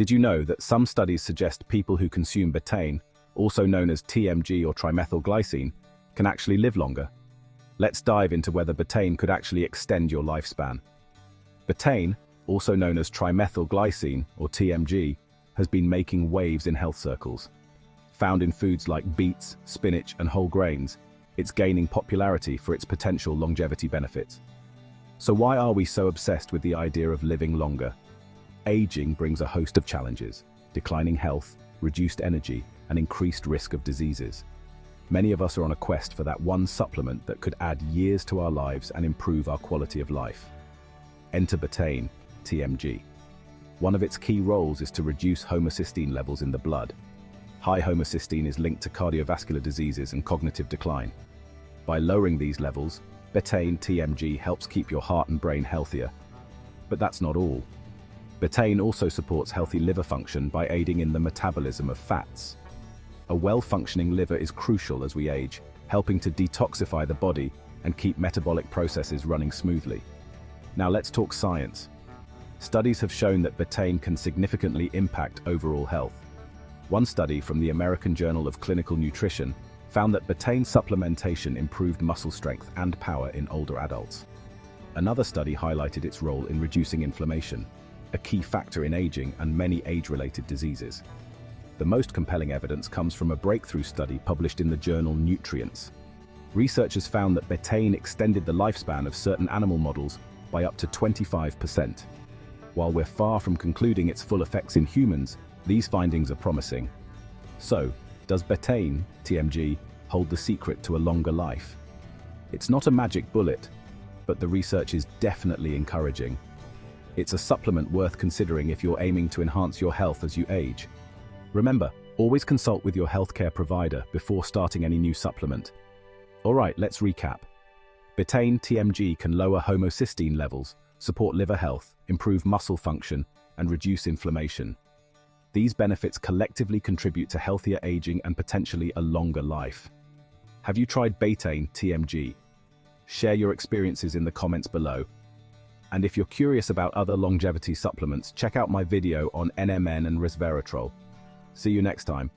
Did you know that some studies suggest people who consume betaine, also known as TMG or trimethylglycine, can actually live longer? Let's dive into whether betaine could actually extend your lifespan. Betaine, also known as trimethylglycine or TMG, has been making waves in health circles. Found in foods like beets, spinach, and whole grains, it's gaining popularity for its potential longevity benefits. So why are we so obsessed with the idea of living longer? Aging brings a host of challenges: declining health, reduced energy, and increased risk of diseases. Many of us are on a quest for that one supplement that could add years to our lives and improve our quality of life. Enter betaine, TMG. One of its key roles is to reduce homocysteine levels in the blood. High homocysteine is linked to cardiovascular diseases and cognitive decline. By lowering these levels, betaine TMG helps keep your heart and brain healthier. But that's not all. Betaine also supports healthy liver function by aiding in the metabolism of fats. A well-functioning liver is crucial as we age, helping to detoxify the body and keep metabolic processes running smoothly. Now let's talk science. Studies have shown that betaine can significantly impact overall health. One study from the American Journal of Clinical Nutrition found that betaine supplementation improved muscle strength and power in older adults. Another study highlighted its role in reducing inflammation, a key factor in aging and many age-related diseases. The most compelling evidence comes from a breakthrough study published in the journal Nutrients. Researchers found that betaine extended the lifespan of certain animal models by up to 25%. While we're far from concluding its full effects in humans, these findings are promising. So, does betaine, TMG, hold the secret to a longer life? It's not a magic bullet, but the research is definitely encouraging. It's a supplement worth considering if you're aiming to enhance your health as you age. Remember, always consult with your healthcare provider before starting any new supplement. All right, let's recap. Betaine TMG can lower homocysteine levels, support liver health, improve muscle function, and reduce inflammation. These benefits collectively contribute to healthier aging and potentially a longer life. Have you tried betaine TMG? Share your experiences in the comments below. And if you're curious about other longevity supplements, check out my video on NMN and resveratrol. See you next time.